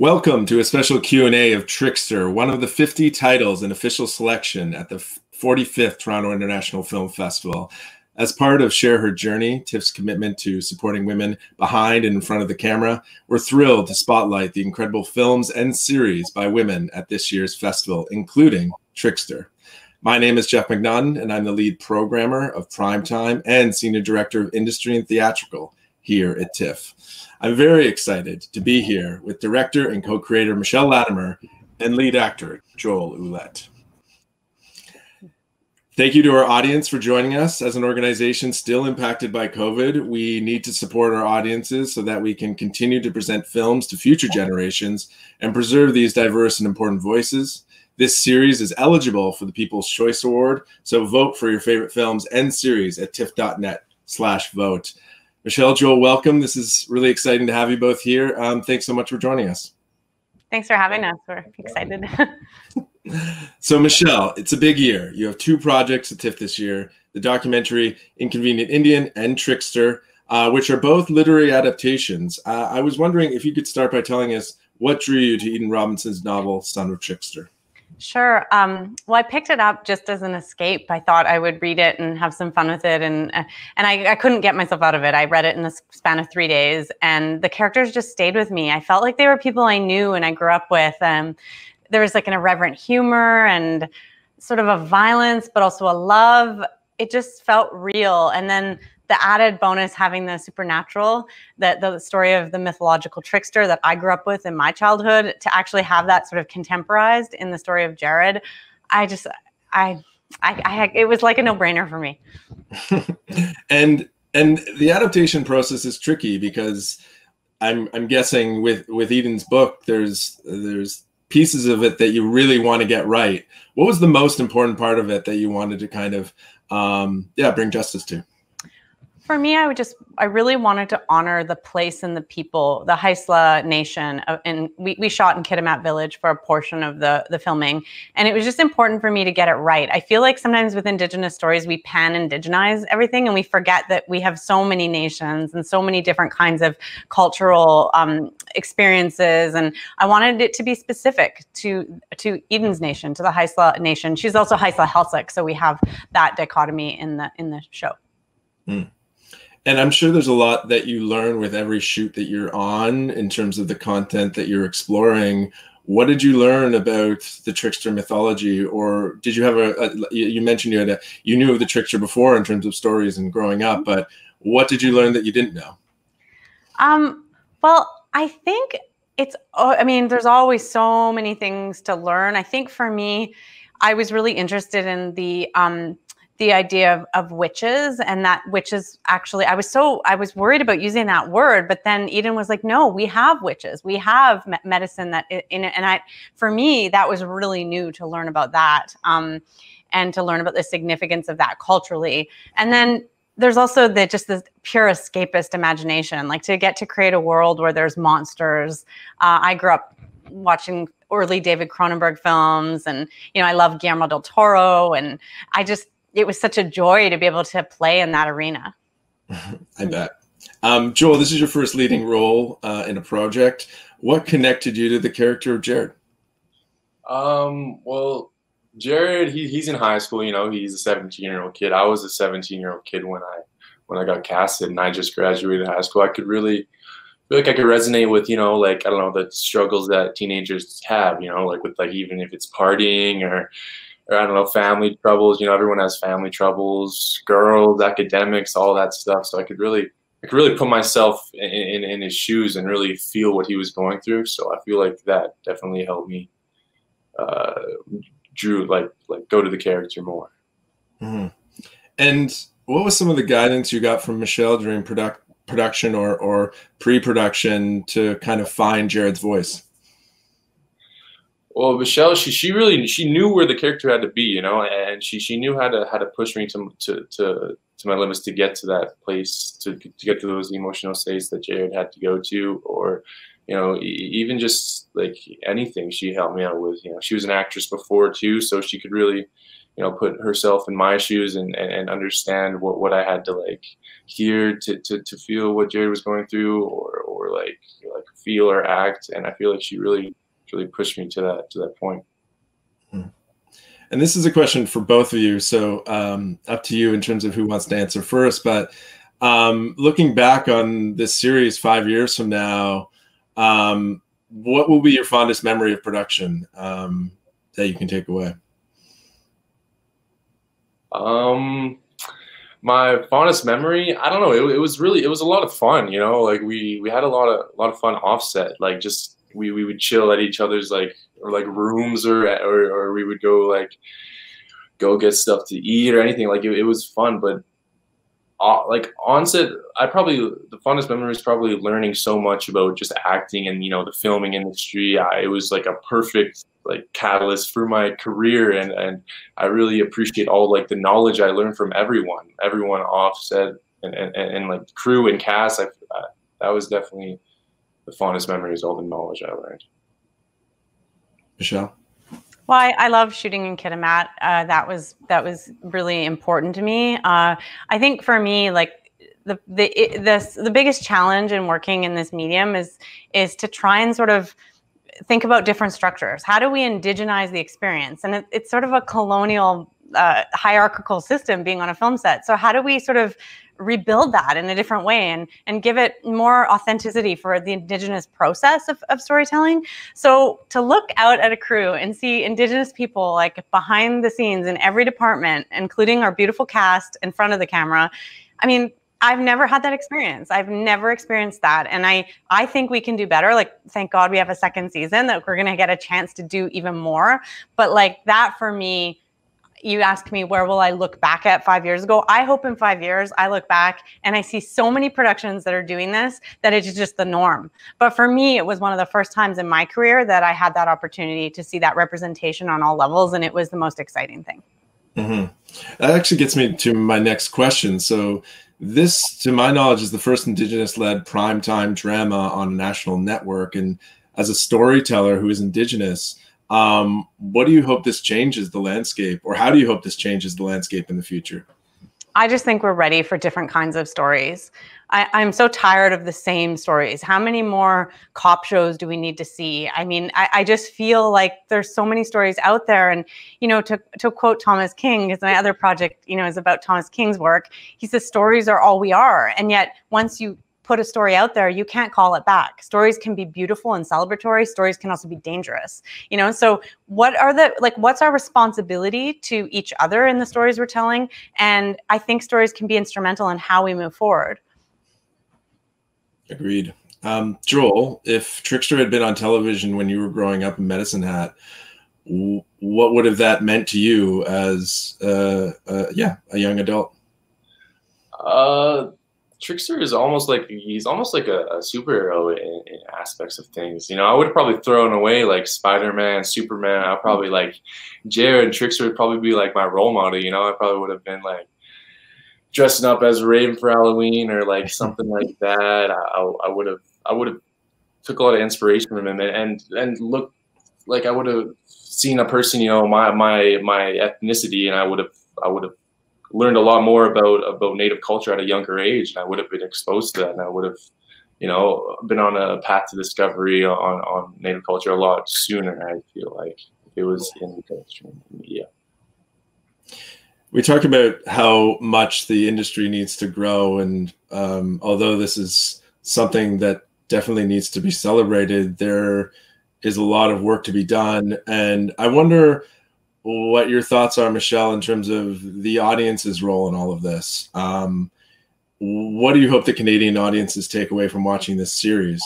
Welcome to a special Q&A of Trickster, one of the 50 titles in official selection at the 45th Toronto International Film Festival. As part of Share Her Journey, TIFF's commitment to supporting women behind and in front of the camera, we're thrilled to spotlight the incredible films and series by women at this year's festival, including Trickster. My name is Jeff McNaughton, and I'm the lead programmer of Primetime and Senior Director of Industry and Theatrical here at TIFF. I'm very excited to be here with director and co-creator Michelle Latimer and lead actor Joel Oulette. Thank you to our audience for joining us. As an organization still impacted by COVID, we need to support our audiences so that we can continue to present films to future generations and preserve these diverse and important voices. This series is eligible for the People's Choice Award, so vote for your favorite films and series at tiff.net/vote. Michelle, Joel, welcome. This is really exciting to have you both here. Thanks so much for joining us. Thanks for having us. We're excited. So, Michelle, it's a big year. You have two projects at TIFF this year, the documentary Inconvenient Indian and Trickster, which are both literary adaptations. I was wondering if you could start by telling us what drew you to Eden Robinson's novel, Son of a Trickster. Sure. Well, I picked it up just as an escape. I thought I would read it and have some fun with it. And I couldn't get myself out of it. I read it in the span of 3 days, and the characters just stayed with me. I felt like they were people I knew and I grew up with. There was like an irreverent humor and sort of a violence, but also a love. It just felt real. And then the added bonus having the supernatural, that the story of the mythological trickster that I grew up with in my childhood, to actually have that sort of contemporized in the story of Jared, it was like a no-brainer for me. and the adaptation process is tricky because I'm guessing with Eden's book, there's pieces of it that you really want to get right. What was the most important part of it that you wanted to kind of bring justice to? For me, I really wanted to honor the place and the people, the Haisla nation. And we shot in Kitimat village for a portion of the filming. And it was just important for me to get it right. I feel like sometimes with Indigenous stories, we pan-Indigenize everything and we forget that we have so many nations and so many different kinds of cultural experiences. And I wanted it to be specific to Eden's nation, to the Haisla nation. She's also Haisla Heiltsuk, so we have that dichotomy in the show. Mm. And I'm sure there's a lot that you learn with every shoot that you're on in terms of the content that you're exploring. What did you learn about the trickster mythology? Or did you have you mentioned you knew of the trickster before in terms of stories and growing up, but what did you learn that you didn't know? Well, I think there's always so many things to learn. I think for me, I was really interested in the idea of witches, and that witches actually, I was worried about using that word, but then Eden was like, no, we have witches, we have medicine that in it. And for me, that was really new to learn about that, and to learn about the significance of that culturally. And then there's also this pure escapist imagination, like to get to create a world where there's monsters. I grew up watching early David Cronenberg films, and I love Guillermo del Toro, and it was such a joy to be able to play in that arena. I bet. Joel, this is your first leading role in a project. What connected you to the character of Jared? Well, Jared, he's in high school. He's a 17-year-old kid. I was a 17-year-old kid when I got casted, and I just graduated high school. I could really feel like I could resonate with the struggles that teenagers have. Even if it's partying or family troubles, everyone has family troubles, girls, academics, all that stuff. So I could really put myself in his shoes and really feel what he was going through. So I feel like that definitely helped me, go to the character more. Mm-hmm. And what was some of the guidance you got from Michelle during production or pre-production to kind of find Jared's voice? Well, Michelle, she knew where the character had to be, and she knew how to push me to my limits to get to that place, to get to those emotional states that Jared had to go to, or even just like anything she helped me out with. She was an actress before too, so she could really put herself in my shoes and understand what I had to hear to feel what Jared was going through, or or like feel or act. And I feel like she really pushed me to that point. And this is a question for both of you, so up to you in terms of who wants to answer first. But looking back on this series 5 years from now, what will be your fondest memory of production that you can take away? My fondest memory, I don't know. It was really, it was a lot of fun. You know, like we had a lot of fun offset. Like just we would chill at each other's like rooms, or we would go get stuff to eat or anything. Like it was fun, but like onset, the fondest memory is probably learning so much about just acting and, you know, the filming industry. It was like a perfect catalyst for my career, and I really appreciate all the knowledge I learned from everyone offset and like crew and cast. That was definitely the fondest memory, is all the knowledge I learned. Michelle? Well, I love shooting in Kitimat. That was really important to me. I think for me, the biggest challenge in working in this medium is to try and sort of think about different structures. How do we indigenize the experience? And it's sort of a colonial hierarchical system being on a film set. So how do we sort of rebuild that in a different way and give it more authenticity for the Indigenous process of storytelling? So to look out at a crew and see Indigenous people behind the scenes in every department, including our beautiful cast in front of the camera, I mean, I've never had that experience. I've never experienced that. And I think we can do better. Thank God we have a second season that we're going to get a chance to do even more. But that for me, you ask me, where will I look back at 5 years ago? I hope in 5 years I look back and I see so many productions that are doing this that it's just the norm. But for me, it was one of the first times in my career that I had that opportunity to see that representation on all levels. And it was the most exciting thing. That actually gets me to my next question. So this, to my knowledge, is the first Indigenous-led primetime drama on a national network. And as a storyteller who is Indigenous, what do you hope this changes the landscape, or how do you hope this changes the landscape in the future? I just think we're ready for different kinds of stories. I'm so tired of the same stories. How many more cop shows do we need to see? I mean, I just feel like there's so many stories out there. And, you know, to quote Thomas King, because my other project, you know, is about Thomas King's work. He says, stories are all we are. And yet once you put a story out there, you can't call it back. Stories can be beautiful and celebratory. Stories can also be dangerous, you know? So what are what's our responsibility to each other in the stories we're telling? And I think stories can be instrumental in how we move forward. Agreed. Joel, if Trickster had been on television when you were growing up in Medicine Hat, what would have that meant to you as a young adult? Trickster is almost like a superhero in aspects of things. You know, I would have probably thrown away Spider-Man, Superman. I probably Jared, Trickster would probably be my role model. You know, I probably would have been dressing up as Raven for Halloween or something like that. I would have took a lot of inspiration from him and looked I would have seen a person, you know, my ethnicity, and I would have learned a lot more about Native culture at a younger age, and I would have been exposed to that, and I would have, you know, been on a path to discovery on Native culture a lot sooner, I feel like, if it was in the culture media. We talked about how much the industry needs to grow, and although this is something that definitely needs to be celebrated, there is a lot of work to be done. And I wonder what your thoughts are, Michelle, in terms of the audience's role in all of this. What do you hope the Canadian audiences take away from watching this series?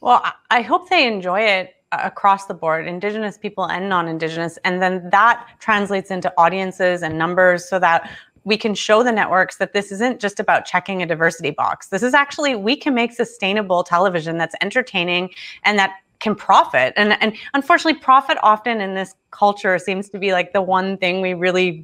Well, I hope they enjoy it across the board, Indigenous people and non-Indigenous, and then that translates into audiences and numbers so that we can show the networks that this isn't just about checking a diversity box. This is actually, we can make sustainable television that's entertaining and that can profit. And unfortunately, profit often in this culture seems to be the one thing we really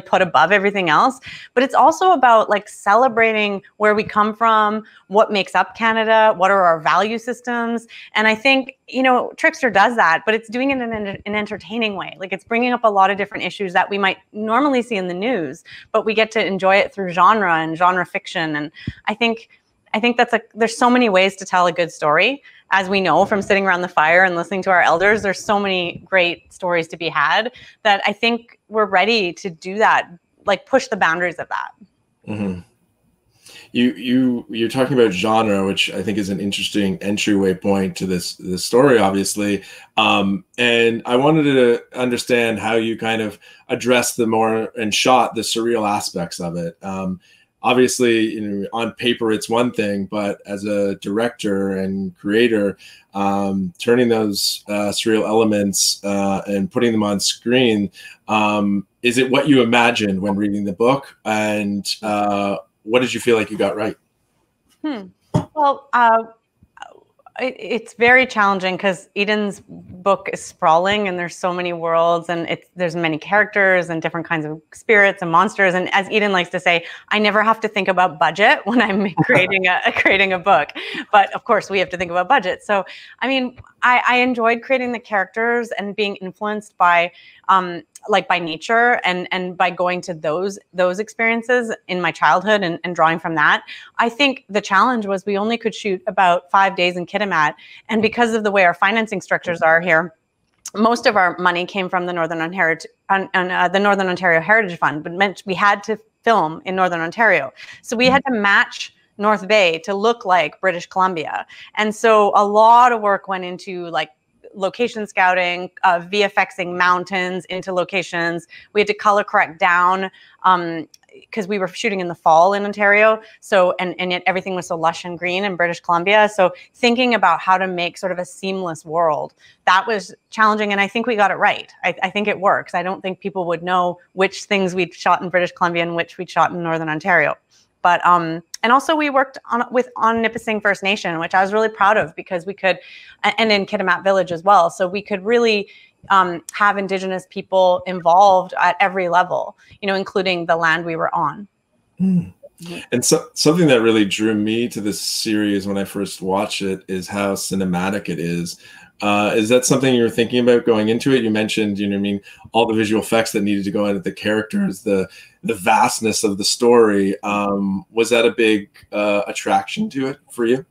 put above everything else. But it's also about celebrating where we come from, what makes up Canada, what are our value systems. And I think, you know, Trickster does that, but it's doing it in an entertaining way. It's bringing up a lot of different issues that we might normally see in the news, but we get to enjoy it through genre and genre fiction. And I think I think that's there's so many ways to tell a good story. As we know from sitting around the fire and listening to our elders, there's so many great stories to be had that I think we're ready to do that, like push the boundaries of that. Mm-hmm. You're talking about genre, which I think is an interesting entryway point to this story, obviously. And I wanted to understand how you kind of addressed and shot the surreal aspects of it. Obviously, you know, on paper, it's one thing, but as a director and creator, turning those surreal elements and putting them on screen, is it what you imagined when reading the book? And what did you feel like you got right? Well, it's very challenging because Eden's book is sprawling and there's so many worlds and there's many characters and different kinds of spirits and monsters. And as Eden likes to say, I never have to think about budget when I'm creating a book. But of course, we have to think about budget. So, I mean, I enjoyed creating the characters and being influenced by by nature and by going to those experiences in my childhood and drawing from that. I think the challenge was we only could shoot about 5 days in Kitimat, and because of the way our financing structures are here, most of our money came from the Northern Ontario Heritage Fund, but meant we had to film in Northern Ontario, so we had to match North Bay to look like British Columbia, and so a lot of work went into location scouting, VFXing mountains into locations. We had to color correct down because we were shooting in the fall in Ontario. So, and yet everything was so lush and green in British Columbia. So thinking about how to make sort of a seamless world, that was challenging. And I think we got it right. I think it works. I don't think people would know which things we'd shot in British Columbia and which we'd shot in Northern Ontario. But, and also we worked on Nipissing First Nation, which I was really proud of because we could, and in Kitimat Village as well. So we could really have Indigenous people involved at every level, you know, including the land we were on. Mm. And so something that really drew me to this series when I first watched it is how cinematic it is. Is that something you were thinking about going into it? You mentioned, you know what I mean, all the visual effects that needed to go into the characters, the vastness of the story. Was that a big attraction to it for you?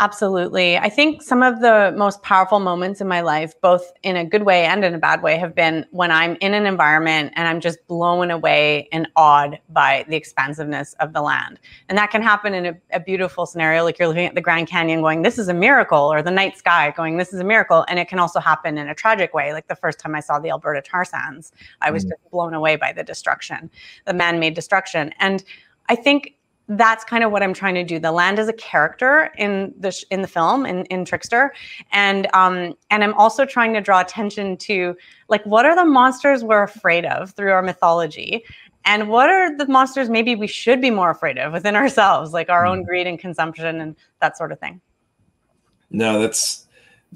Absolutely. I think some of the most powerful moments in my life, both in a good way and in a bad way, have been when I'm in an environment and I'm just blown away and awed by the expansiveness of the land. And that can happen in a beautiful scenario, like you're looking at the Grand Canyon going, this is a miracle, or the night sky going, this is a miracle. And it can also happen in a tragic way, like the first time I saw the Alberta tar sands, I was just blown away by the destruction, the man-made destruction. And I think that's kind of what I'm trying to do. The land is a character in the film, in Trickster, and I'm also trying to draw attention to what are the monsters we're afraid of through our mythology, and what are the monsters maybe we should be more afraid of within ourselves, like our own greed and consumption and that sort of thing. No, it's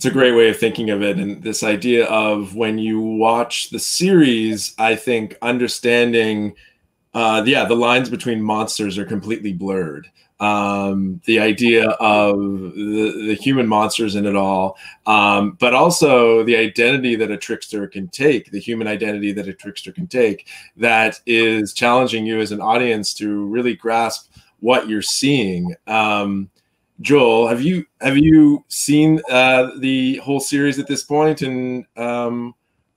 a great way of thinking of it, and this idea of when you watch the series, I think understanding. Yeah, the lines between monsters are completely blurred. The idea of the human monsters in it all, but also the identity that a trickster can take, the human identity that a trickster can take, that is challenging you as an audience to really grasp what you're seeing. Joel, have you seen the whole series at this point? And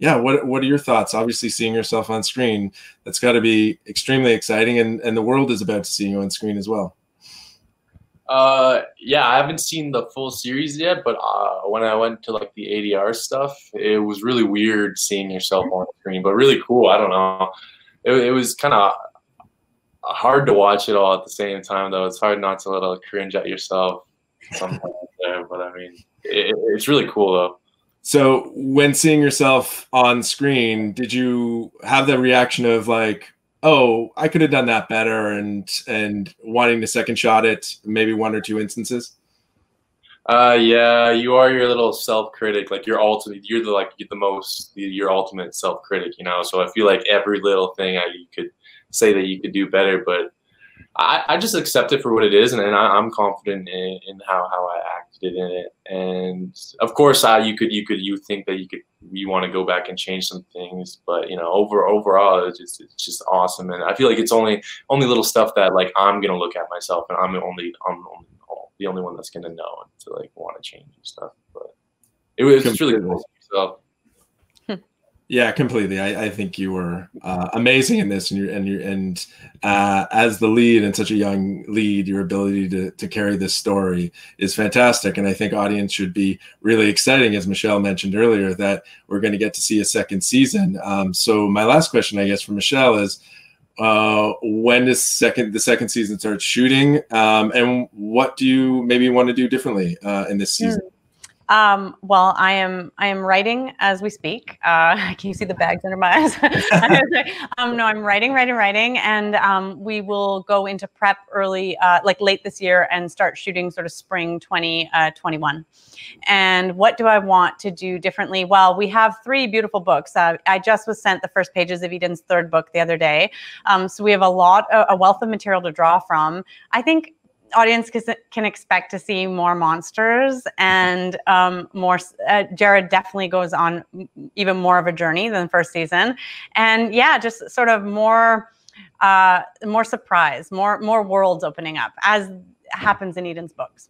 yeah, what are your thoughts? Obviously, seeing yourself on screen, that's got to be extremely exciting, and the world is about to see you on screen as well. Yeah, I haven't seen the full series yet, but when I went to the ADR stuff, it was really weird seeing yourself on screen, but really cool. I don't know. It was kind of hard to watch it all at the same time, though. It's hard not to cringe at yourself sometimes there, but I mean, it's really cool, though. So when seeing yourself on screen, did you have the reaction of oh, I could have done that better, and wanting to second shot it, maybe one or two instances? Yeah, you are your little self-critic. You're your ultimate self-critic, you know? So I feel like every little thing you could say that you could do better, but I just accept it for what it is, and I'm confident in how I acted in it. And of course, you want to go back and change some things, but you know, overall, it's just awesome. And I feel like it's only little stuff that I'm gonna look at myself, and I'm only the only one that's going to know and to like want to change and stuff. But it was completely. Really cool. So. Yeah, completely. I think you were amazing in this, and as the lead and such a young lead, your ability to carry this story is fantastic. And I think audience should be really exciting, as Michelle mentioned earlier, that we're going to get to see a second season. So my last question, I guess, for Michelle is, when does the second season start shooting, and what do you maybe want to do differently in this season? Well, I am writing as we speak. Can you see the bags under my eyes? No, I'm writing. And we will go into prep early, like late this year, and start shooting sort of spring 2021. And what do I want to do differently? Well, we have three beautiful books. I just was sent the first pages of Eden's third book the other day. So we have a wealth of material to draw from. I think audience can expect to see more monsters and more. Jared definitely goes on even more of a journey than the first season, and yeah, just sort of more surprise, more worlds opening up as happens in Eden's books.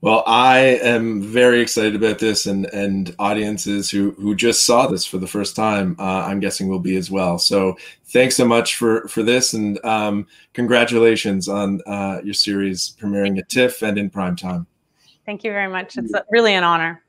Well, I am very excited about this, and audiences who just saw this for the first time, I'm guessing will be as well. So thanks so much for this, and congratulations on your series premiering at TIFF and in Primetime. Thank you very much. It's really an honor.